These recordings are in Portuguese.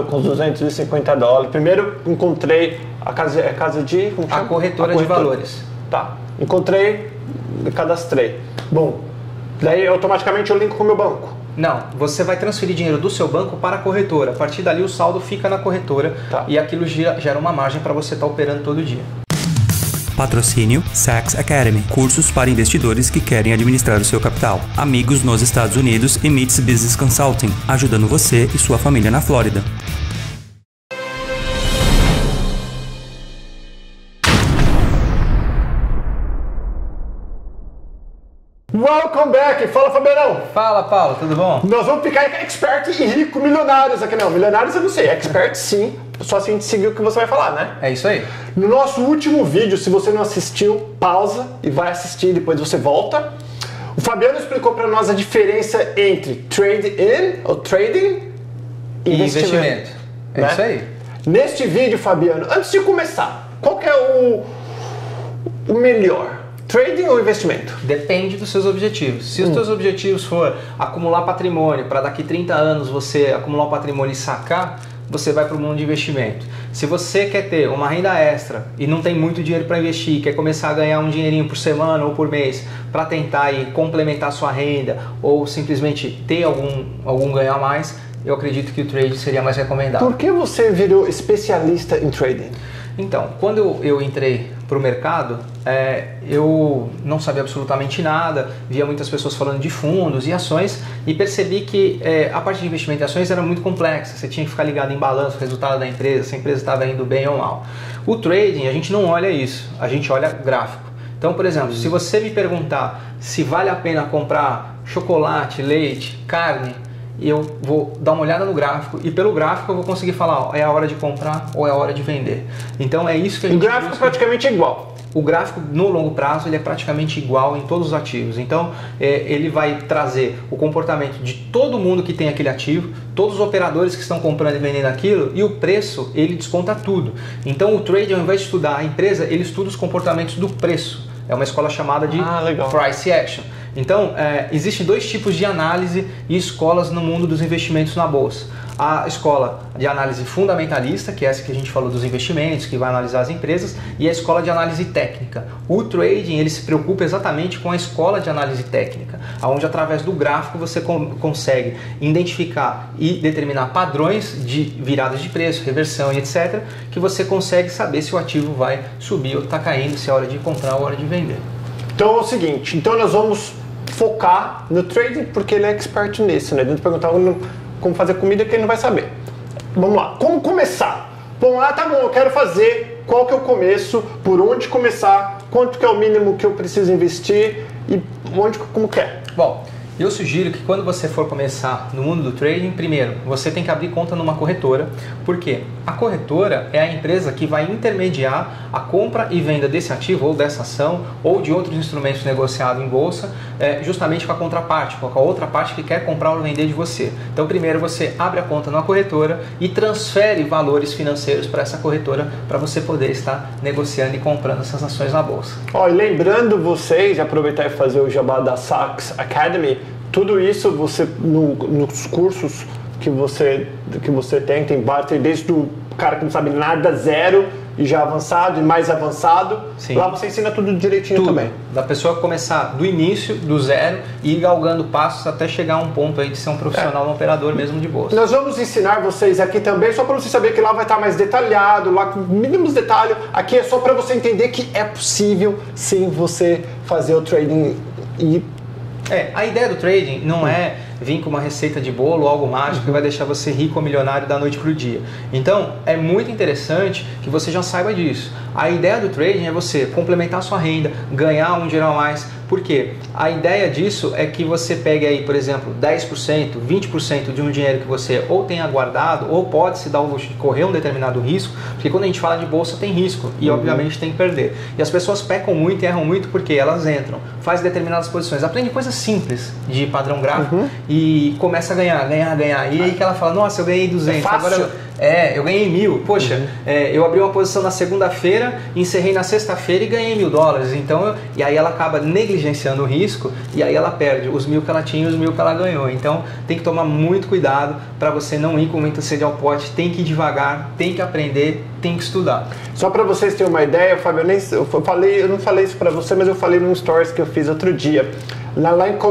Estou com os $250. Primeiro encontrei a corretora de valores. Tá. Encontrei, cadastrei. Bom, daí automaticamente eu linko com o meu banco. Não, você vai transferir dinheiro do seu banco para a corretora. A partir dali o saldo fica na corretora, tá, e aquilo gera uma margem para você estar operando todo dia. Patrocínio Sax Academy, cursos para investidores que querem administrar o seu capital. Amigos nos Estados Unidos e Meets Business Consulting, ajudando você e sua família na Flórida. Welcome back! Fala, Fabianão! Fala, Paulo, tudo bom? Nós vamos ficar expert e rico, milionários aqui. Não, milionários eu não sei, expert sim, só se a gente seguir o que você vai falar, né? É isso aí. No nosso último vídeo, se você não assistiu, pausa e vai assistir, depois você volta. O Fabiano explicou para nós a diferença entre trade-in ou trading e investimento. É, né? Isso aí. Neste vídeo, Fabiano, antes de começar, qual que é o melhor? Trading ou investimento? Depende dos seus objetivos. Se os seus objetivos for acumular patrimônio, para daqui 30 anos você acumular um patrimônio e sacar, você vai para o mundo de investimento. Se você quer ter uma renda extra e não tem muito dinheiro para investir, quer começar a ganhar um dinheirinho por semana ou por mês para tentar aí complementar sua renda ou simplesmente ter algum ganho a mais, eu acredito que o trade seria mais recomendado. Por que você virou especialista em trading? Então, quando eu entrei para o mercado, eu não sabia absolutamente nada, via muitas pessoas falando de fundos e ações e percebi que a parte de investimento em ações era muito complexa, você tinha que ficar ligado em balanço, resultado da empresa, se a empresa estava indo bem ou mal. O trading, a gente não olha isso, a gente olha gráfico. Então, por exemplo, se você me perguntar se vale a pena comprar chocolate, leite, carne, eu vou dar uma olhada no gráfico e pelo gráfico eu vou conseguir falar, ó, é a hora de comprar ou é a hora de vender. Então é isso que a gente... O gráfico é praticamente igual. O gráfico no longo prazo ele é praticamente igual em todos os ativos. Então ele vai trazer o comportamento de todo mundo que tem aquele ativo, todos os operadores que estão comprando e vendendo aquilo e o preço ele desconta tudo. Então o trader, ao invés de estudar a empresa, ele estuda os comportamentos do preço. É uma escola chamada de Price Action. Então, existem dois tipos de análise e escolas no mundo dos investimentos na bolsa. A escola de análise fundamentalista, que é essa que a gente falou dos investimentos, que vai analisar as empresas, e a escola de análise técnica. O trading, ele se preocupa exatamente com a escola de análise técnica, onde através do gráfico você consegue identificar e determinar padrões de viradas de preço, reversão e etc, que você consegue saber se o ativo vai subir ou está caindo, se é hora de comprar ou hora de vender. Então é o seguinte, então nós vamos focar no trading porque ele é expert nisso, né? Dentro de perguntar como fazer comida que ele não vai saber. Vamos lá, como começar? Bom, ah, tá bom, eu quero fazer, qual que eu começo, por onde começar, quanto que é o mínimo que eu preciso investir e onde, como que é? Bom, eu sugiro que quando você for começar no mundo do trading, primeiro, você tem que abrir conta numa corretora, porque a corretora é a empresa que vai intermediar a compra e venda desse ativo ou dessa ação ou de outros instrumentos negociados em bolsa, justamente com a contraparte, com a outra parte que quer comprar ou vender de você. Então, primeiro você abre a conta numa corretora e transfere valores financeiros para essa corretora para você poder estar negociando e comprando essas ações na bolsa. Ó, e lembrando vocês, aproveitar e fazer o jabá da Sax Academy. Tudo isso você nos cursos que você tem vários, desde o cara que não sabe nada, zero, e já avançado e mais avançado. Sim. Lá você ensina tudo direitinho também. Da pessoa começar do início, do zero, e ir galgando passos até chegar a um ponto aí de ser um profissional, um operador mesmo de bolsa. Nós vamos ensinar vocês aqui também, só para você saber que lá vai estar mais detalhado, lá com mínimos detalhes. Aqui é só para você entender que é possível sim você fazer o trading e... a ideia do trading não é vir com uma receita de bolo ou algo mágico que vai deixar você rico ou milionário da noite para o dia. Então, é muito interessante que você já saiba disso. A ideia do trading é você complementar a sua renda, ganhar um dinheiro a mais. Por quê? A ideia disso é que você pegue aí, por exemplo, 10%, 20% de um dinheiro que você ou tenha guardado ou pode se dar o luxo de correr um determinado risco, porque quando a gente fala de bolsa tem risco e obviamente tem que perder. E as pessoas pecam muito e erram muito porque elas entram, fazem determinadas posições, aprendem coisas simples de padrão gráfico e começa a ganhar. E aí que ela fala, nossa, eu ganhei 200, agora eu ganhei 1000. Poxa, eu abri uma posição na segunda-feira, encerrei na sexta-feira e ganhei $1000. Então, e aí ela acaba negligenciando negligenciando o risco e aí ela perde os 1.000 que ela tinha e os 1.000 que ela ganhou. Então tem que tomar muito cuidado para você não ir com muita sede ao pote, tem que ir devagar, tem que aprender, tem que estudar. Só para vocês terem uma ideia, Fábio, eu não falei isso para você, mas eu falei num stories que eu fiz outro dia.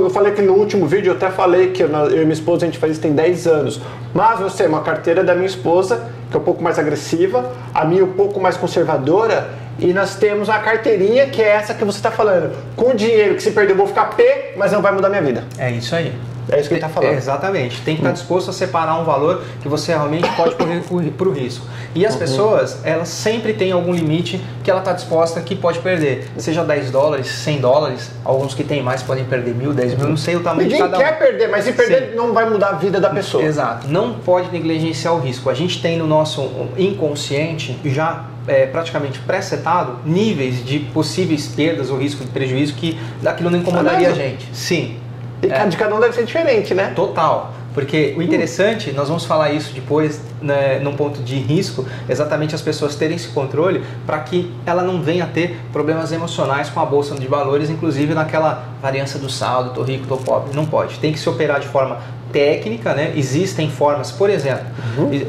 Eu falei que no último vídeo, eu até falei que eu e minha esposa, a gente faz isso tem 10 anos. Mas eu sei, uma carteira da minha esposa, que é um pouco mais agressiva, a minha um pouco mais conservadora, e nós temos a carteirinha, que é essa que você está falando. Com dinheiro que se perder eu vou ficar pé, mas não vai mudar minha vida. É isso aí. É isso que ele está falando. Exatamente. Tem que estar disposto a separar um valor que você realmente pode correr para o risco. E as pessoas, elas sempre têm algum limite que ela está disposta que pode perder. Seja 10 dólares, 100 dólares, alguns que tem mais podem perder 1.000, 10 mil, não sei o tamanho de cada um. Ninguém quer perder, mas se perder não vai mudar a vida da pessoa. Exato. Não pode negligenciar o risco. A gente tem no nosso inconsciente já... praticamente pré-setado níveis de possíveis perdas ou risco de prejuízo que daquilo não incomodaria a gente. Sim. E de cada um deve ser diferente, né? Total. Porque o interessante, nós vamos falar isso depois, né, num ponto de risco, exatamente as pessoas terem esse controle para que ela não venha a ter problemas emocionais com a bolsa de valores, inclusive naquela variância do saldo, tô rico, tô pobre. Não pode. Tem que se operar de forma técnica, né? Existem formas, por exemplo,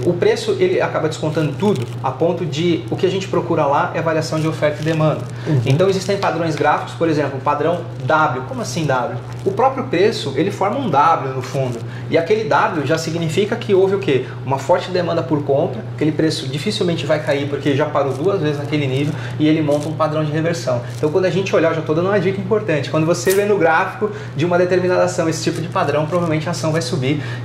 o preço ele acaba descontando tudo a ponto de o que a gente procura lá é variação de oferta e demanda. Então existem padrões gráficos, por exemplo, o padrão W. Como assim W? O próprio preço ele forma um W no fundo e aquele W já significa que houve o quê? Uma forte demanda por compra, aquele preço dificilmente vai cair porque já parou duas vezes naquele nível e ele monta um padrão de reversão. Então quando a gente olhar, eu já estou dando uma dica importante, quando você vê no gráfico de uma determinada ação esse tipo de padrão, provavelmente a ação vai subir.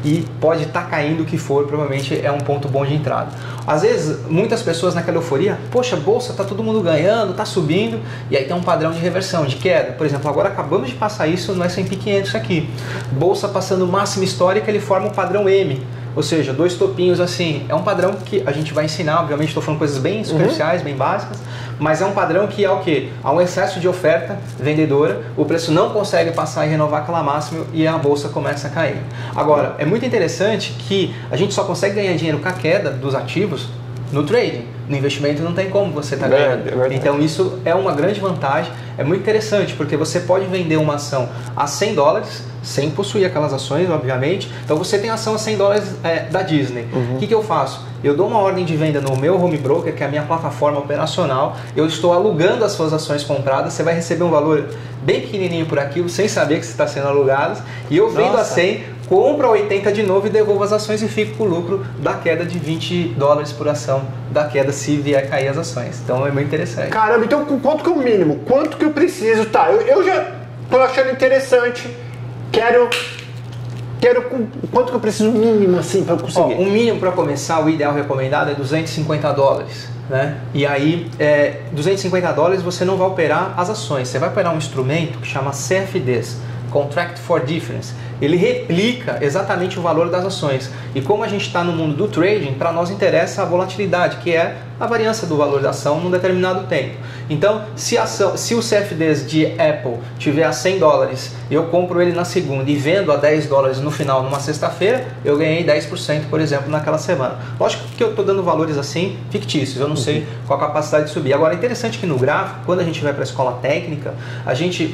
E pode estar caindo o que for, provavelmente é um ponto bom de entrada. Às vezes, muitas pessoas naquela euforia, poxa, bolsa, tá todo mundo ganhando, tá subindo, e aí tem um padrão de reversão, de queda. Por exemplo, agora acabamos de passar isso no S&P 500 aqui. Bolsa passando máxima histórica, ele forma um padrão M. Ou seja, dois topinhos assim, é um padrão que a gente vai ensinar, obviamente estou falando coisas bem superficiais, bem básicas, mas é um padrão que é o quê? Há um excesso de oferta vendedora, o preço não consegue passar e renovar aquela máxima e a bolsa começa a cair. Agora, é muito interessante que a gente só consegue ganhar dinheiro com a queda dos ativos no trading. No investimento não tem como você estar ganhando. Então isso é uma grande vantagem, é muito interessante, porque você pode vender uma ação a 100 dólares, sem possuir aquelas ações, obviamente. Então você tem ação a 100 dólares da Disney. O que eu faço? Eu dou uma ordem de venda no meu home broker, que é a minha plataforma operacional, eu estou alugando as suas ações compradas, você vai receber um valor bem pequenininho por aquilo, sem saber que você está sendo alugado, e eu vendo a 100, compro a 80 de novo e devolvo as ações e fico com o lucro da queda de 20 dólares por ação, da queda se vier cair as ações. Então é muito interessante. Caramba, então quanto que é o mínimo? Quanto que eu preciso? Tá, eu já tô achando interessante, quanto que eu preciso mínimo assim para conseguir? O mínimo para começar, o ideal recomendado é 250 dólares, né? E aí, 250 dólares você não vai operar as ações, você vai operar um instrumento que chama CFDs, Contract for Difference. Ele replica exatamente o valor das ações. E como a gente está no mundo do trading, para nós interessa a volatilidade, que é a variância do valor da ação num determinado tempo. Então, se o CFDs de Apple tiver a 100 dólares, eu compro ele na segunda e vendo a 10 dólares no final, numa sexta-feira, eu ganhei 10%, por exemplo, naquela semana. Lógico que eu estou dando valores assim fictícios, eu não sei qual a capacidade de subir. Agora, é interessante que no gráfico, quando a gente vai para a escola técnica,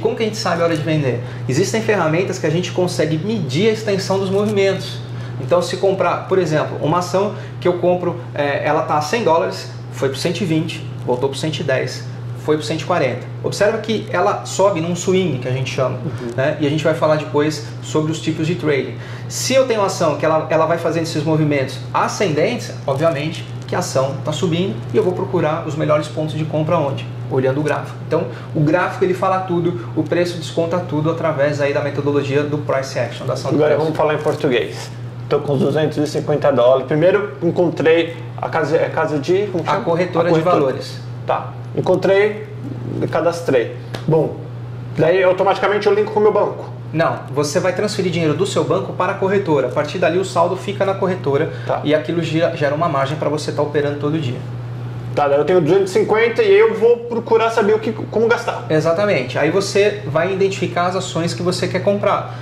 como que a gente sabe a hora de vender? Existem ferramentas que a gente consegue medir a extensão dos movimentos. Então, se comprar, por exemplo, uma ação que eu compro, ela está a 100 dólares, foi para 120, voltou para 110, foi para 140. Observa que ela sobe num swing, que a gente chama, né? E a gente vai falar depois sobre os tipos de trading. Se eu tenho uma ação que ela vai fazendo esses movimentos ascendentes, obviamente que a ação está subindo e eu vou procurar os melhores pontos de compra onde? Olhando o gráfico. Então, o gráfico ele fala tudo, o preço desconta tudo através aí da metodologia do price action, da ação do preço. Agora vamos falar em português. Estou com os 250 dólares. Primeiro encontrei a corretora de valores. Tá. Encontrei e cadastrei. Bom, daí automaticamente eu linko com o meu banco. Não, você vai transferir dinheiro do seu banco para a corretora. A partir dali o saldo fica na corretora e aquilo gera uma margem para você estar operando todo dia. Tá, eu tenho 250 e eu vou procurar saber como gastar. Exatamente. Aí você vai identificar as ações que você quer comprar.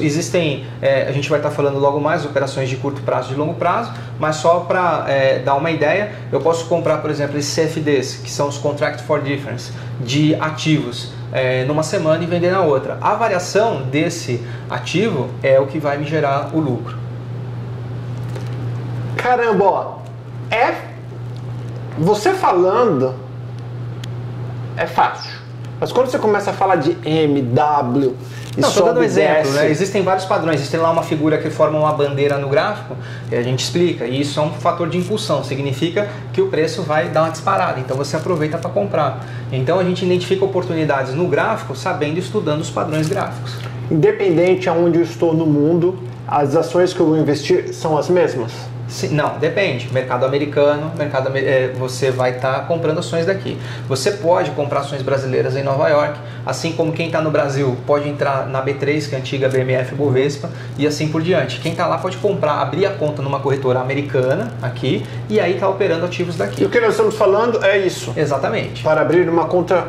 Existem, a gente vai estar falando logo mais, operações de curto prazo e de longo prazo, mas só para dar uma ideia, eu posso comprar, por exemplo, esses CFDs, que são os Contract for Difference, de ativos. numa semana e vender na outra. A variação desse ativo é o que vai me gerar o lucro. Caramba, ó, você falando é fácil. Mas quando você começa a falar de MW e não, estou dando um exemplo, né? Existem vários padrões. Existem lá uma figura que forma uma bandeira no gráfico e a gente explica. E isso é um fator de impulsão. Significa que o preço vai dar uma disparada. Então você aproveita para comprar. Então a gente identifica oportunidades no gráfico sabendo e estudando os padrões gráficos. Independente aonde eu estou no mundo, as ações que eu vou investir são as mesmas? Não, depende. Mercado americano, você vai estar comprando ações daqui. Você pode comprar ações brasileiras em Nova York, assim como quem está no Brasil pode entrar na B3, que é a antiga BMF Bovespa, e assim por diante. Quem está lá pode comprar, abrir a conta numa corretora americana aqui e aí está operando ativos daqui. E o que nós estamos falando é isso. Exatamente. Para abrir uma conta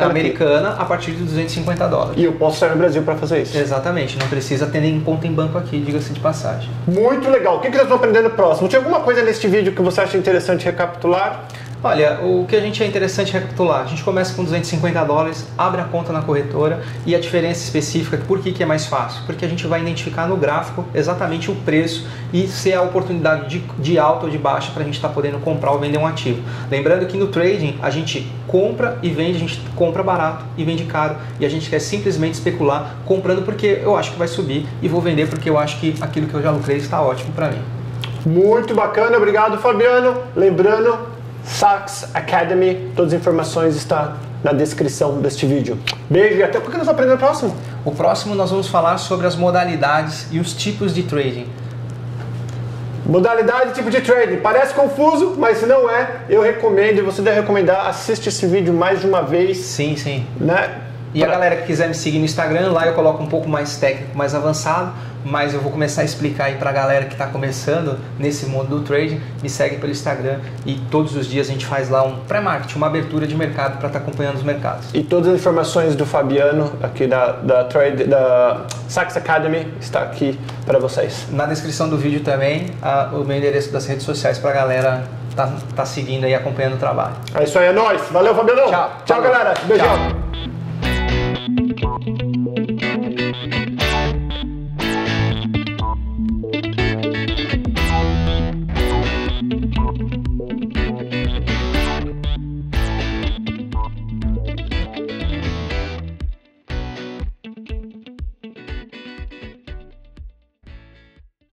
americana a partir de $250. E eu posso sair no Brasil para fazer isso. Exatamente. Não precisa ter nenhum conta em banco aqui, diga-se de passagem. Muito legal. O que nós vamos aprender no próximo? Tem alguma coisa neste vídeo que você acha interessante recapitular? Olha, o que é interessante recapitular? A gente começa com $250, abre a conta na corretora e a diferença específica, por que é mais fácil? Porque a gente vai identificar no gráfico exatamente o preço e se é a oportunidade de alta ou de baixa para a gente estar podendo comprar ou vender um ativo. Lembrando que no trading a gente compra e vende, a gente compra barato e vende caro e a gente quer simplesmente especular comprando porque eu acho que vai subir e vou vender porque eu acho que aquilo que eu já lucrei está ótimo para mim. Muito bacana, obrigado Fabiano. Lembrando, Sax Academy, todas as informações estão na descrição deste vídeo. Beijo e até porque nós vamos aprender o próximo. O próximo nós vamos falar sobre as modalidades e os tipos de trading. Modalidade e tipo de trading. Parece confuso, mas se não é, eu recomendo, você deve recomendar, assiste esse vídeo mais de uma vez. Sim, sim. Né? E a galera que quiser me seguir no Instagram, lá eu coloco um pouco mais técnico, mais avançado, mas eu vou começar a explicar aí para a galera que está começando nesse mundo do trading, me segue pelo Instagram e todos os dias a gente faz lá um pré-market, uma abertura de mercado para estar acompanhando os mercados. E todas as informações do Fabiano aqui da Sax Academy está aqui para vocês. Na descrição do vídeo também o meu endereço das redes sociais para a galera tá seguindo e acompanhando o trabalho. É isso aí, é nóis. Valeu, Fabiano. Tchau, galera. Beijão. Tchau.